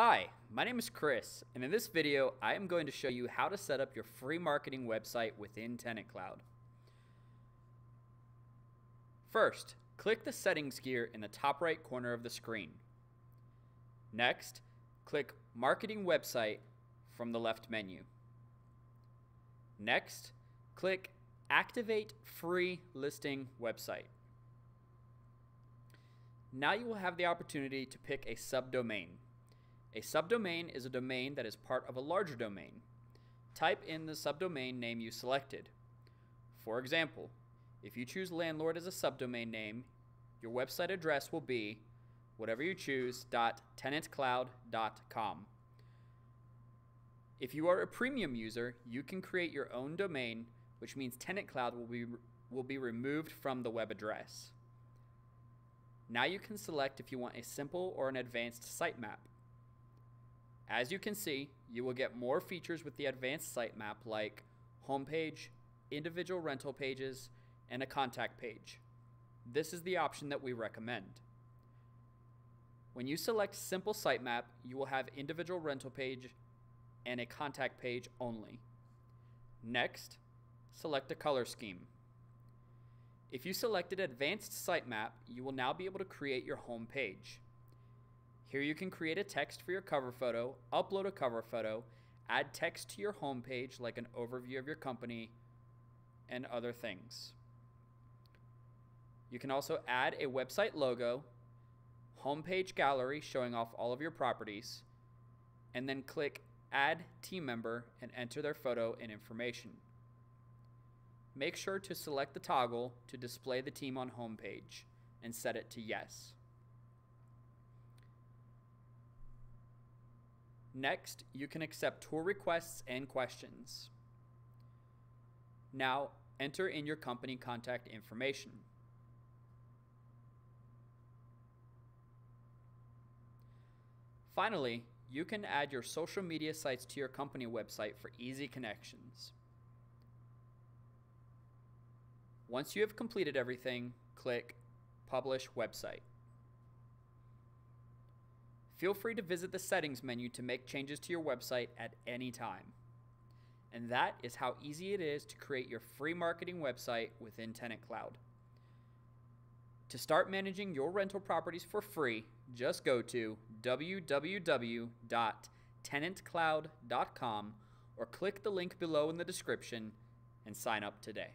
Hi, my name is Chris, and in this video, I am going to show you how to set up your free marketing website within TenantCloud. First, click the settings gear in the top right corner of the screen. Next, click Marketing Website from the left menu. Next, click Activate Free Listing Website. Now you will have the opportunity to pick a subdomain. A subdomain is a domain that is part of a larger domain. Type in the subdomain name you selected. For example, if you choose landlord as a subdomain name, your website address will be whatever you choose .tenantcloud.com. If you are a premium user, you can create your own domain, which means TenantCloud will be removed from the web address. Now you can select if you want a simple or an advanced sitemap. As you can see, you will get more features with the advanced sitemap like homepage, individual rental pages, and a contact page. This is the option that we recommend. When you select simple sitemap, you will have individual rental page and a contact page only. Next, select a color scheme. If you selected advanced sitemap, you will now be able to create your home page. Here you can create a text for your cover photo, upload a cover photo, add text to your homepage like an overview of your company, and other things. You can also add a website logo, homepage gallery showing off all of your properties, and then click Add Team Member and enter their photo and information. Make sure to select the toggle to display the team on homepage and set it to yes. Next, you can accept tour requests and questions. Now, enter in your company contact information. Finally, you can add your social media sites to your company website for easy connections. Once you have completed everything, click Publish Website. Feel free to visit the settings menu to make changes to your website at any time. And that is how easy it is to create your free marketing website within TenantCloud. To start managing your rental properties for free, just go to www.tenantcloud.com or click the link below in the description and sign up today.